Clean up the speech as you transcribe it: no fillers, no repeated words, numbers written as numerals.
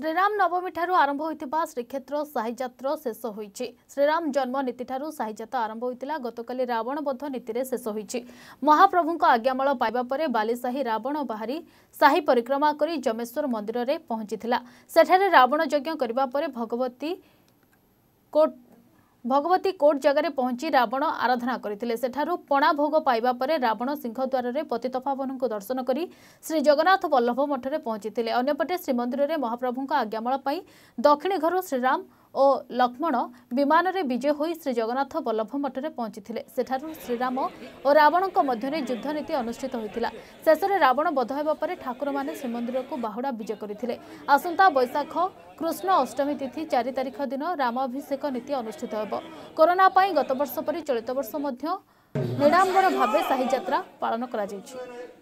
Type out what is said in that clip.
श्रीराम नवमी ठारू आरंभ होइतिबा श्रीक्षेत्र साहिजात्रा शेष होइछि। श्रीराम जन्म नीति ठारू साहिजात्रा आरंभ होइतिला। गतकाली रावण बध नीति शेष होइछि। महाप्रभुक आज्ञामाल पाइबा परे बालीसाही रावण बाहरी साही परिक्रमा करी जमेश्वर मंदिर रे पहुंचीथिला। सेठारे रावण यज्ञ करिबा परे भगवती कोर्ट जगह पहुंची रावण आराधना करथिले। सेठारु पणा भोग पाइबा परे रावण सिंहद्वार रे पतितफावन को दर्शन करी श्री जगन्नाथ वल्लभ मठ रे पहुंचीथिले। अन्यपटे श्रीमंदिर रे महाप्रभु आज्ञामाल पाई दक्षिणी घर श्रीराम और लक्ष्मण विमान रे विजय होई श्री जगन्नाथ वल्लभ मठ रे पहुंचीथिले। सेठारु श्रीराम और रावण को मध्य रे युद्ध नीति अनुष्ठित होइतिला। शेष रे रावण बध हेबा परे ठाकुर माने श्रीमंदिर को बाहुडा विजय करथिले। आसंता बैशाख कृष्ण अष्टमी तिथि 4 तारिख दिन रामाभिषेक नीति अनुष्ठित होबो। कोरोना गत वर्ष परि चलित वर्ष मध्य निराडंबर भाबे साही यात्रा पालन करा जायछि।